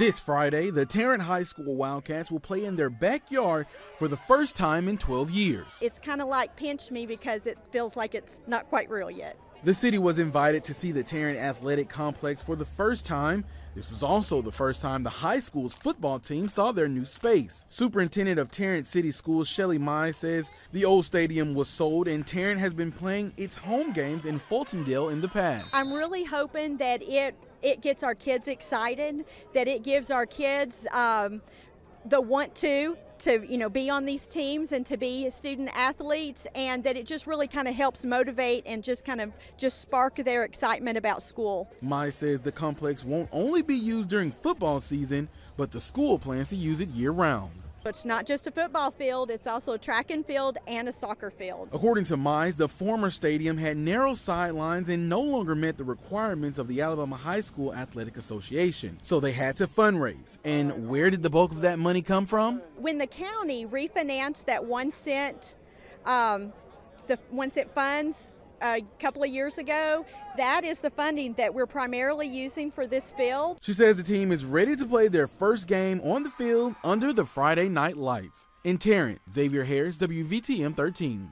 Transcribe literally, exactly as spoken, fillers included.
This Friday, the Tarrant High School Wildcats will play in their backyard for the first time in twelve years. It's kind of like pinch me because it feels like it's not quite real yet. The city was invited to see the Tarrant Athletic Complex for the first time. This was also the first time the high school's football team saw their new space. Superintendent of Tarrant City Schools, Shelly Mai, says the old stadium was sold and Tarrant has been playing its home games in Fultondale in the past. I'm really hoping that it It gets our kids excited, that it gives our kids um, the want to, to you know, be on these teams and to be student athletes, and that it just really kind of helps motivate and just kind of just spark their excitement about school. Mai says the complex won't only be used during football season, but the school plans to use it year-round. It's not just a football field, it's also a track and field and a soccer field. According to Mize, the former stadium had narrow sidelines and no longer met the requirements of the Alabama High School Athletic Association, so they had to fundraise. And where did the bulk of that money come from? When the county refinanced that one cent, um, the one cent funds, a couple of years ago, that is the funding that we're primarily using for this field. She says the team is ready to play their first game on the field under the Friday night lights. In Tarrant, Xavier Harris, W V T M thirteen.